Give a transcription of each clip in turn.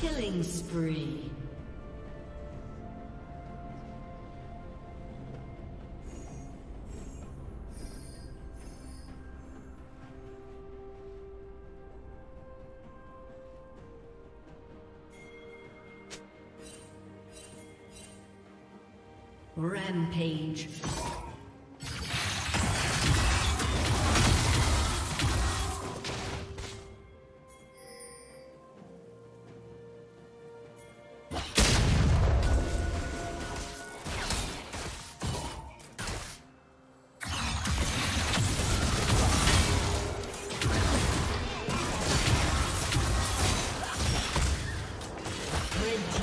Killing spree. Rampage. Okay.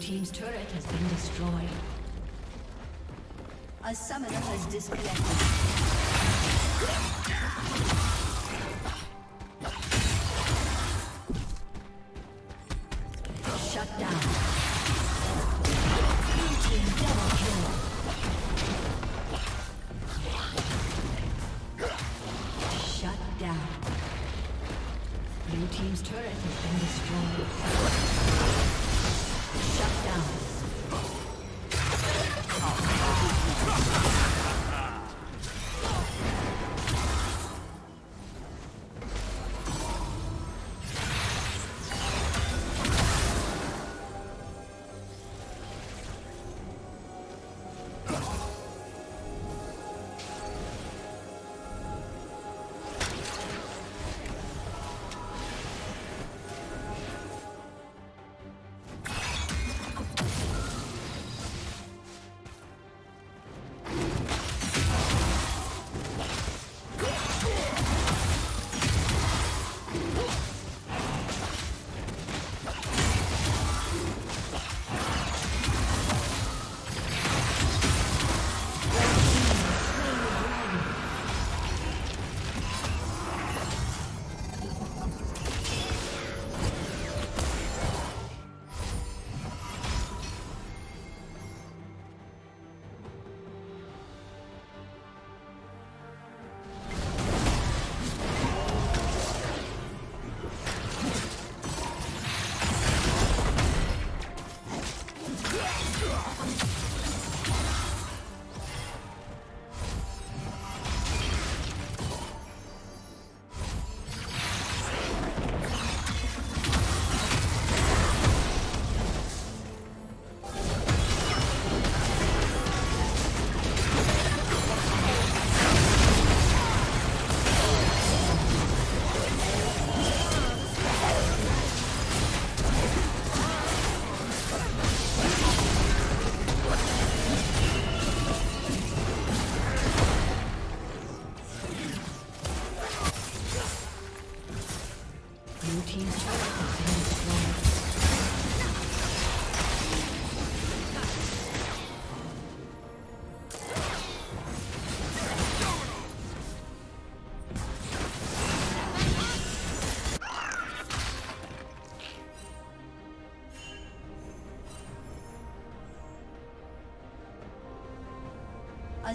team's turret has been destroyed. A summoner has disconnected. A